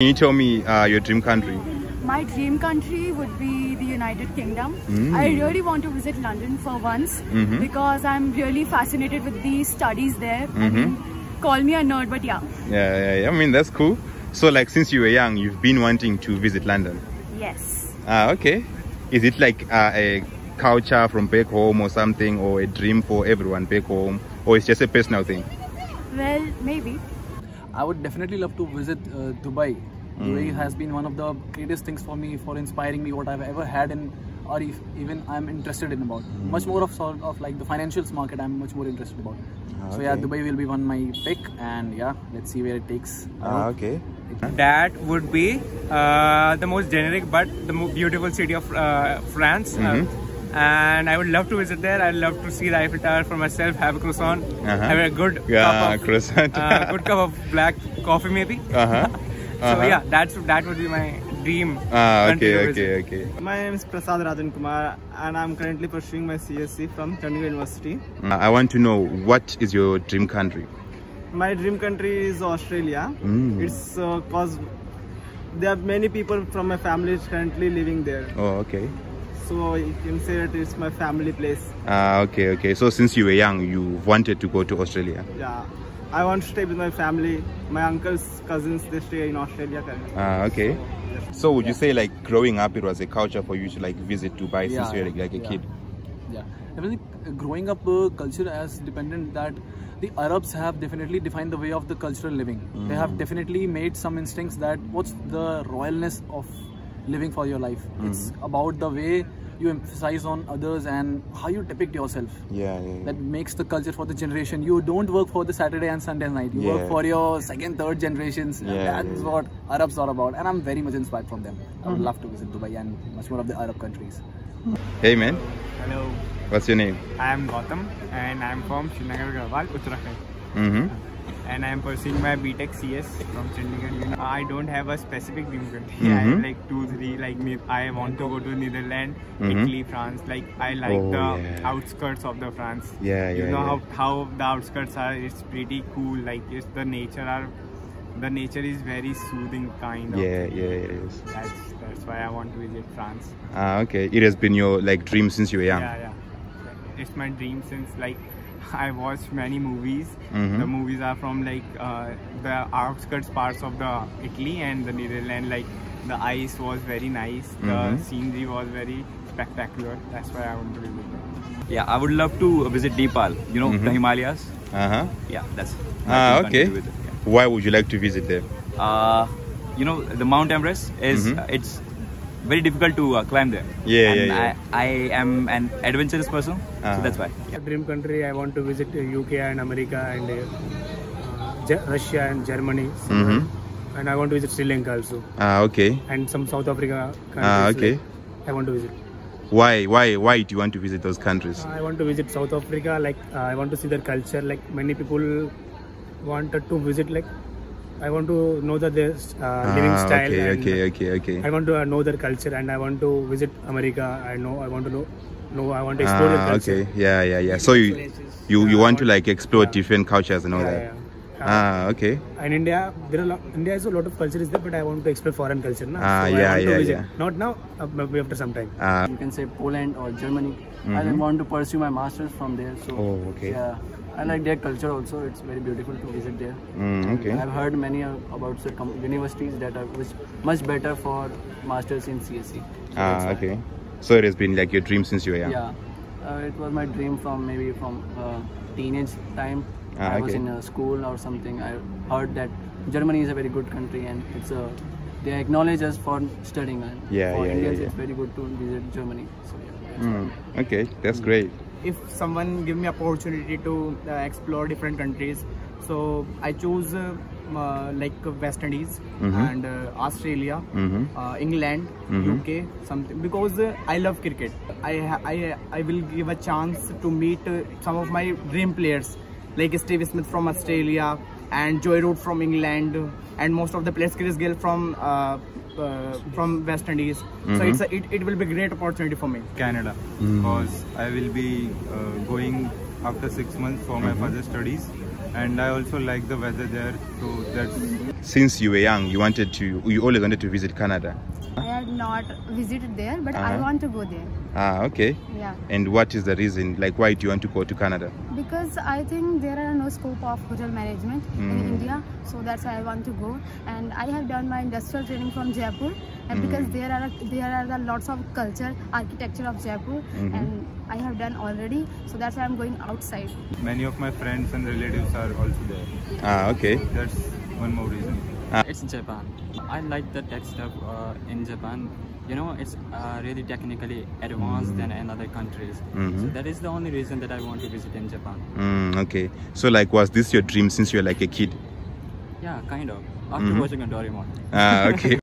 Can you tell me your dream country? My dream country would be the United Kingdom. I really want to visit London for once because I'm really fascinated with the studies there. Call me a nerd, but yeah. I mean, that's cool. So like, since you were young, you've been wanting to visit London? Yes. Okay. Is it like a culture from back home or something, or a dream for everyone back home, or it's just a personal thing? Well, maybe. I would definitely love to visit Dubai. Dubai has been one of the greatest things for me, for inspiring me what I've ever had in, or if even I'm interested in about. Much more of sort of like the financials market I'm much more interested about. Okay. So yeah, Dubai will be one my pick, and yeah, let's see where it takes. Okay. That would be the most generic but the most beautiful city of France. And I would love to visit there. I'd love to see the Eiffel Tower for myself, have a croissant, have a good cup of black coffee maybe. So yeah, that would be my dream. Okay. My name is Prasad Radhin Kumar, and I'm currently pursuing my C.S.C. from Chennai University. I want to know, what is your dream country? My dream country is Australia. It's cause there are many people from my family currently living there. Oh, okay. So you can say that it's my family place. Okay. So since you were young, you wanted to go to Australia? Yeah. I want to stay with my family. My uncles, cousins, they stay in Australia currently. Okay. So, yes. So would you say like growing up, it was a culture for you to like visit Dubai since you were like a kid? Yeah. I mean, growing up, culture as dependent that the Arabs have definitely defined the way of the cultural living. They have definitely made some instincts that what's the royalness of living for your life. It's about the way you emphasize on others and how you depict yourself. That makes the culture for the generation. You don't work for the Saturday and Sunday night. You work for your second, third generations. That's what Arabs are about, and I'm very much inspired from them. I would love to visit Dubai and much more of the Arab countries. Hey man. Hello. What's your name? I am Gautam, and I'm from Srinagar Garhwal, Uttarakhand. And I'm pursuing my B.Tech CS from Chennai. I don't have a specific dream country. I have like 2-3. Like I want to go to Netherlands, Italy, France. Like I like outskirts of the France. You know how the outskirts are. It's pretty cool. Like it's the nature is very soothing kind of. Yeah. That's why I want to visit France. Okay. It has been your like dream since you were young. Yeah. It's my dream since like. I watched many movies. The movies are from like the outskirts parts of the Italy and the Netherlands. Like the ice was very nice, the scenery was very spectacular. That's why I want to visit. Yeah, I would love to visit Nepal. You know, the Himalayas. Yeah, that's. Okay. Why would you like to visit there? You know, the Mount Everest is it's very difficult to climb there. I am an adventurous person, so that's why. Dream country, I want to visit UK and America and Russia and Germany. And I want to visit Sri Lanka also. Okay. And some South Africa countries. Okay. I want to visit. Why do you want to visit those countries? I want to visit South Africa. Like I want to see their culture. Like many people wanted to visit, like I want to know that their living style. Okay. I want to know their culture, and I want to visit America. I want to explore their culture. Okay. So you want to like explore different cultures and all that. Okay. And India, India is a lot of culture is there, but I want to explore foreign culture, na? So I want to visit. Not now, maybe after some time. You can say Poland or Germany. I want to pursue my masters from there. So I like their culture also. It's very beautiful to visit there. I've heard many about universities that are much better for masters in C.S.C. Okay. So it has been like your dream since you were young. It was my dream from maybe from teenage time. I was in a school or something. I heard that Germany is a very good country, and it's a they acknowledge us for studying. For Indians, it's very good to visit Germany. So okay, that's great. If someone give me opportunity to explore different countries, so I choose like West Indies and Australia, England, UK, something, because I love cricket. I will give a chance to meet some of my dream players, like Steve Smith from Australia and Joy Root from England, and most of the players Chris Gill from West Indies. So it will be a great opportunity for me. Canada, because I will be going after 6 months for my further studies. and I also like the weather there, so that's... Since you were young, you always wanted to visit Canada. I had not visited there, but I want to go there. Ah, okay. Yeah. And what is the reason? Like, why do you want to go to Canada? Because I think there are no scope of hotel management in India, so that's why I want to go. And I have done my industrial training from Jaipur, and because there are lots of culture, architecture of Jaipur, and I have done already, so that's why I'm going outside. Many of my friends and relatives are also there. Ah, okay. That's one more reason. It's Japan. I like the tech stuff in Japan. You know, it's really technically advanced than in other countries. So that is the only reason that I want to visit in Japan. Okay. So like, was this your dream since you were like a kid? Yeah, kind of. After watching a Doraemon. Ah, okay.